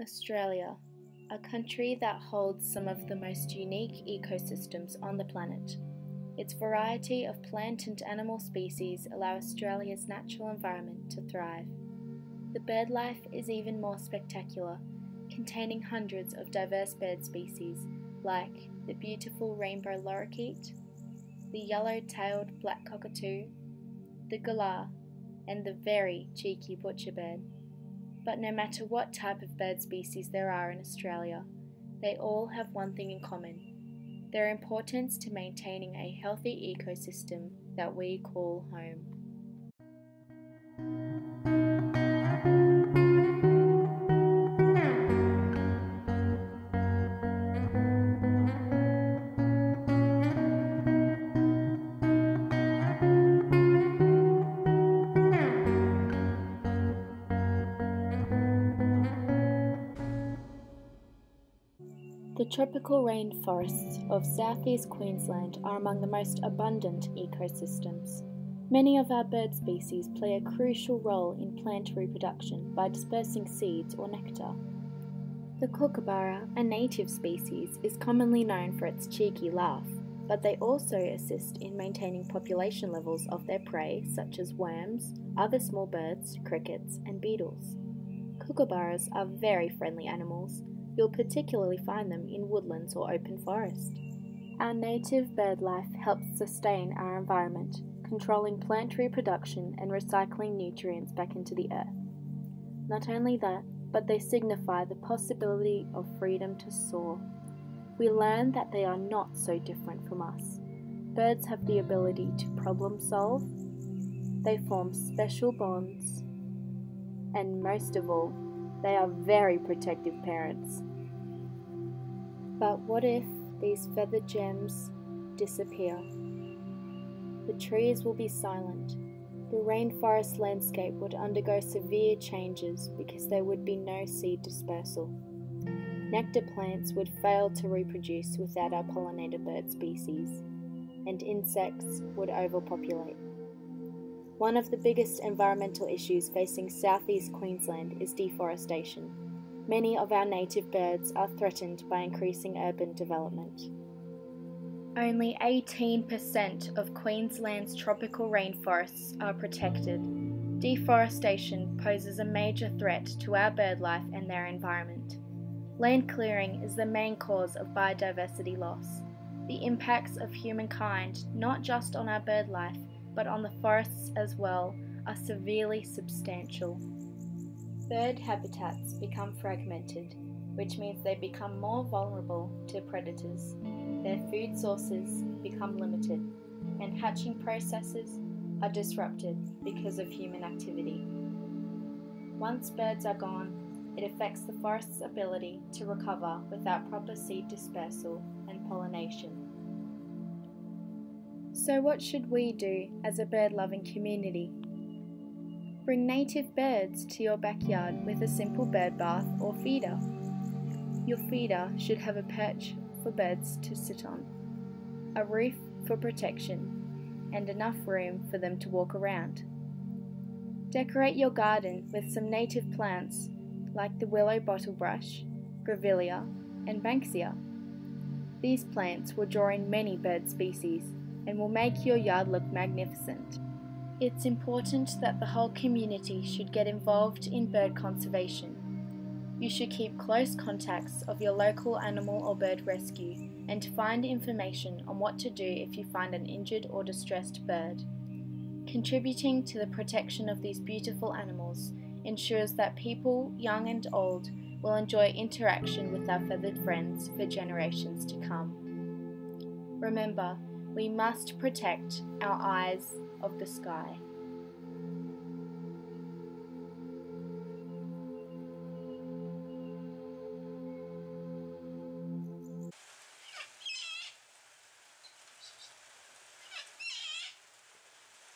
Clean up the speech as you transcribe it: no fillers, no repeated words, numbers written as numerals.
Australia, a country that holds some of the most unique ecosystems on the planet. Its variety of plant and animal species allow Australia's natural environment to thrive. The bird life is even more spectacular, containing hundreds of diverse bird species like the beautiful rainbow lorikeet, the yellow-tailed black cockatoo, the galah, and the very cheeky butcherbird. But no matter what type of bird species there are in Australia, they all have one thing in common: their importance to maintaining a healthy ecosystem that we call home. The tropical rainforests of southeast Queensland are among the most abundant ecosystems. Many of our bird species play a crucial role in plant reproduction by dispersing seeds or nectar. The kookaburra, a native species, is commonly known for its cheeky laugh, but they also assist in maintaining population levels of their prey, such as worms, other small birds, crickets, and beetles. Kookaburras are very friendly animals. You'll particularly find them in woodlands or open forest. Our native bird life helps sustain our environment, controlling plant reproduction and recycling nutrients back into the earth. Not only that, but they signify the possibility of freedom to soar. We learn that they are not so different from us. Birds have the ability to problem solve, they form special bonds, and most of all, they are very protective parents. But what if these feathered gems disappear? The trees will be silent. The rainforest landscape would undergo severe changes because there would be no seed dispersal. Nectar plants would fail to reproduce without our pollinator bird species, and insects would overpopulate. One of the biggest environmental issues facing southeast Queensland is deforestation. Many of our native birds are threatened by increasing urban development. Only 18% of Queensland's tropical rainforests are protected. Deforestation poses a major threat to our bird life and their environment. Land clearing is the main cause of biodiversity loss. The impacts of humankind, not just on our bird life, but on the forests as well, are severely substantial. Bird habitats become fragmented, which means they become more vulnerable to predators. Their food sources become limited, and hatching processes are disrupted because of human activity. Once birds are gone, it affects the forest's ability to recover without proper seed dispersal and pollination. So what should we do as a bird-loving community? Bring native birds to your backyard with a simple bird bath or feeder. Your feeder should have a perch for birds to sit on, a roof for protection, and enough room for them to walk around. Decorate your garden with some native plants like the willow bottlebrush, grevillea, and banksia. These plants will draw in many bird species and will make your yard look magnificent. It's important that the whole community should get involved in bird conservation. You should keep close contacts of your local animal or bird rescue and find information on what to do if you find an injured or distressed bird. Contributing to the protection of these beautiful animals ensures that people, young and old, will enjoy interaction with our feathered friends for generations to come. Remember, we must protect our eyes of the sky.